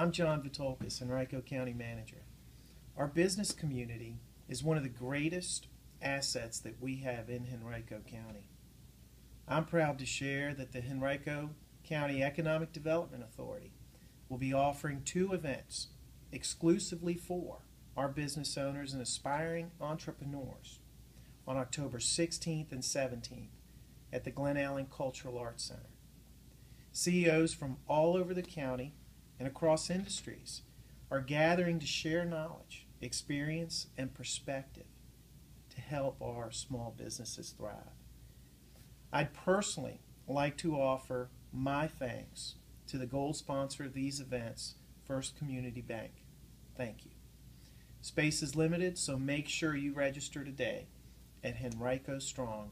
I'm John Vithoulkas, Henrico County Manager. Our business community is one of the greatest assets that we have in Henrico County. I'm proud to share that the Henrico County Economic Development Authority will be offering 2 events exclusively for our business owners and aspiring entrepreneurs on October 16th and 17th at the Glen Allen Cultural Arts Center. CEOs from all over the county and across industries are gathering to share knowledge, experience, and perspective to help our small businesses thrive. I'd personally like to offer my thanks to the gold sponsor of these events, First Community Bank. Thank you. Space is limited, so make sure you register today at HenricoStrong.com.